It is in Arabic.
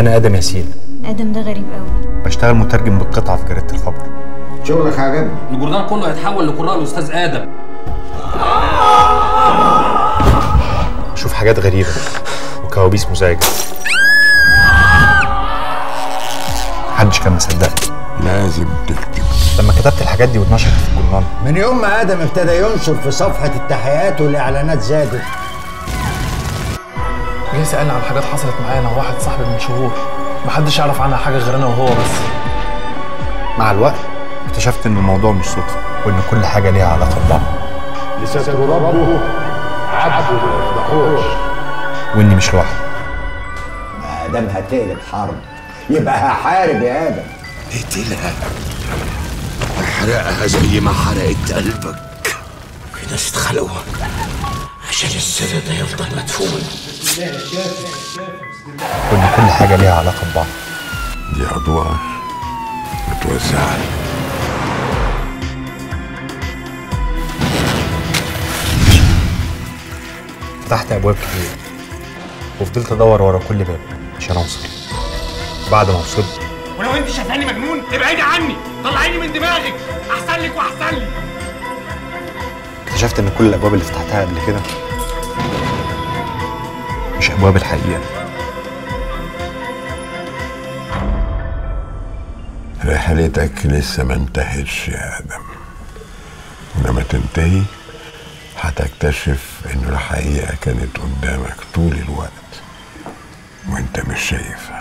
أنا آدم ياسين. آدم ده غريب قوي. بشتغل مترجم بالقطعة في جريدة الخبر. شغلك عجبني. الجردان كله هيتحول لقراء الأستاذ آدم. أشوف حاجات غريبة وكوابيس مزعجة. محدش كان مصدقني. لازم تكتب. لما كتبت الحاجات دي واتنشرت في الجورنال. من يوم ما آدم ابتدى ينشر في صفحة التحيات والإعلانات زادت. جه سألني عن حاجات حصلت معايا أنا وواحد صاحبي من شهور، محدش يعرف عنها حاجة غير أنا وهو بس. مع الوقت اكتشفت إن الموضوع مش صدفة، وإن كل حاجة ليها علاقة ببعض. لساته ربه عبده ما يفضحوش. وإني مش لوحدي. ما آدم هتقلب حرب، يبقى هحارب يا آدم. اقتلها، احرقها زي ما حرقت قلبك. في ناس اتخلقوا عشان السر ده يفضل مدفون. كل حاجة ليها علاقة ببعض. دي أضواء متوزعة. فتحت أبواب كتير وفضلت أدور ورا كل باب عشان أوصل. بعد ما وصلت، ولو أنت شايفاني مجنون ابعدي عني، طلعيني من دماغك، أحسن لك وأحسن لي. اكتشفت إن كل الأبواب اللي فتحتها قبل كده مش أبواب الحقيقة. رحلتك لسه ما انتهتش يا آدم، ولما تنتهي هتكتشف إن الحقيقة كانت قدامك طول الوقت وأنت مش شايفها.